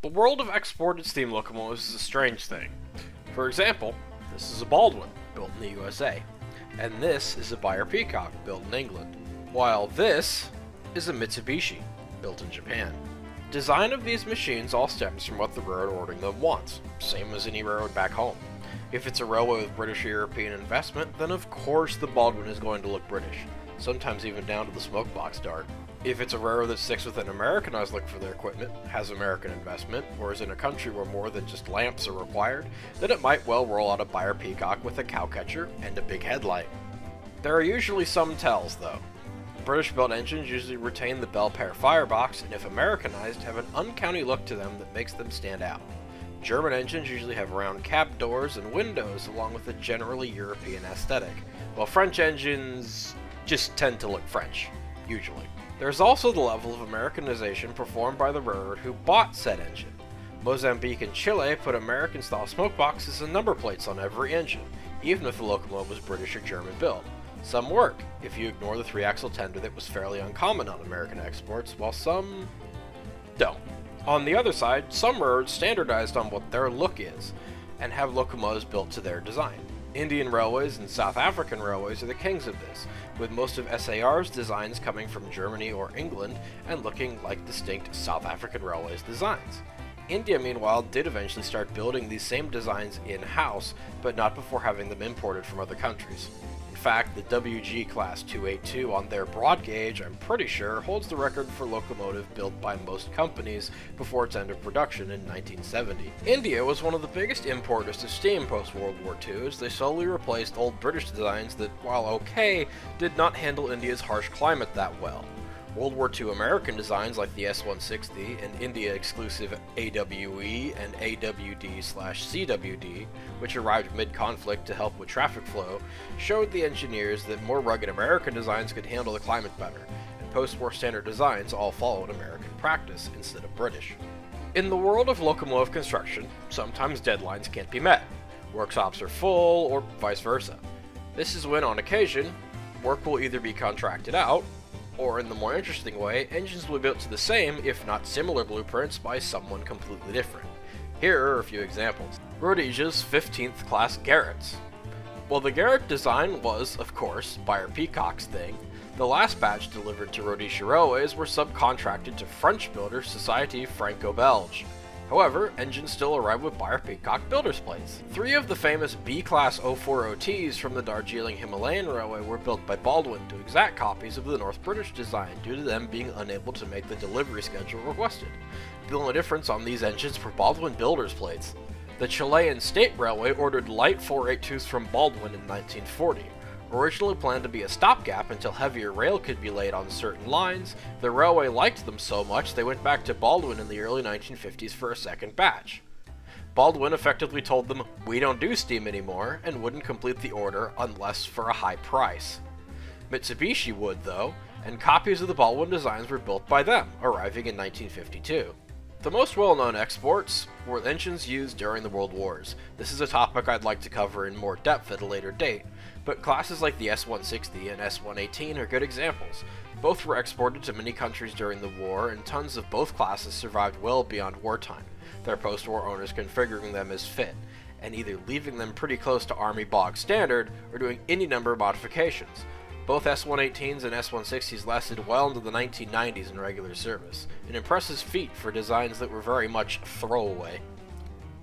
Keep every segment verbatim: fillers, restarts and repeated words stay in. The world of exported steam locomotives is a strange thing. For example, this is a Baldwin, built in the U S A, and this is a Beyer Peacock, built in England, while this is a Mitsubishi, built in Japan. Design of these machines all stems from what the railroad ordering them wants, same as any railroad back home. If it's a railway with British or European investment, then of course the Baldwin is going to look British, sometimes even down to the smoke box dart. If it's a railroad that sticks with an Americanized look for their equipment, has American investment, or is in a country where more than just lamps are required, then it might well roll out a Beyer Peacock with a cowcatcher and a big headlight. There are usually some tells, though. British-built engines usually retain the Belpaire firebox, and if Americanized, have an uncounty look to them that makes them stand out. German engines usually have round cab doors and windows, along with a generally European aesthetic, while French engines just tend to look French, usually. There's also the level of Americanization performed by the railroad who bought said engine. Mozambique and Chile put American-style smokeboxes and number plates on every engine, even if the locomotive was British or German built. Some work, if you ignore the three-axle tender that was fairly uncommon on American exports, while some don't. On the other side, some railroads standardized on what their look is, and have locomotives built to their design. Indian Railways and South African Railways are the kings of this, with most of S A R's designs coming from Germany or England and looking like distinct South African Railways designs. India, meanwhile, did eventually start building these same designs in-house, but not before having them imported from other countries. In fact, the W G Class two eighty-two on their broad gauge, I'm pretty sure, holds the record for locomotive built by most companies before its end of production in nineteen seventy. India was one of the biggest importers of steam post-World War Two, as they slowly replaced old British designs that, while okay, did not handle India's harsh climate that well. World War Two American designs like the S one sixty and India-exclusive A W E and A W D slash C W D, which arrived mid-conflict to help with traffic flow, showed the engineers that more rugged American designs could handle the climate better, and post-war standard designs all followed American practice instead of British. In the world of locomotive construction, sometimes deadlines can't be met. Workshops are full, or vice versa. This is when, on occasion, work will either be contracted out, or in the more interesting way, engines will be built to the same, if not similar blueprints by someone completely different. Here are a few examples. Rhodesia's fifteenth class Garratts. While the Garratt design was, of course, Beyer Peacock's thing, the last batch delivered to Rhodesia Railways were subcontracted to French builder Society Franco Belge. However, engines still arrive with Beyer Peacock builder's plates. Three of the famous B-Class zero forty Ts from the Darjeeling Himalayan Railway were built by Baldwin to exact copies of the North British design due to them being unable to make the delivery schedule requested. The only difference on these engines were Baldwin builder's plates. The Chilean State Railway ordered light four eighty-twos from Baldwin in nineteen forty. Originally planned to be a stopgap until heavier rail could be laid on certain lines, the railway liked them so much they went back to Baldwin in the early nineteen fifties for a second batch. Baldwin effectively told them, "We don't do steam anymore," and wouldn't complete the order unless for a high price. Mitsubishi would, though, and copies of the Baldwin designs were built by them, arriving in nineteen fifty-two. The most well-known exports were engines used during the World Wars. This is a topic I'd like to cover in more depth at a later date, but classes like the S one sixty and S one eighteen are good examples. Both were exported to many countries during the war, and tons of both classes survived well beyond wartime, their post-war owners configuring them as fit, and either leaving them pretty close to Army bog standard, or doing any number of modifications. Both S one eighteens and S one sixties lasted well into the nineteen nineties in regular service, an impressive feat for designs that were very much throwaway.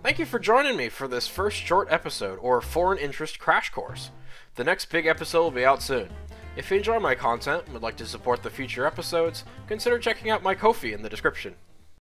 Thank you for joining me for this first short episode, or foreign interest crash course. The next big episode will be out soon. If you enjoy my content and would like to support the future episodes, consider checking out my Ko-fi in the description.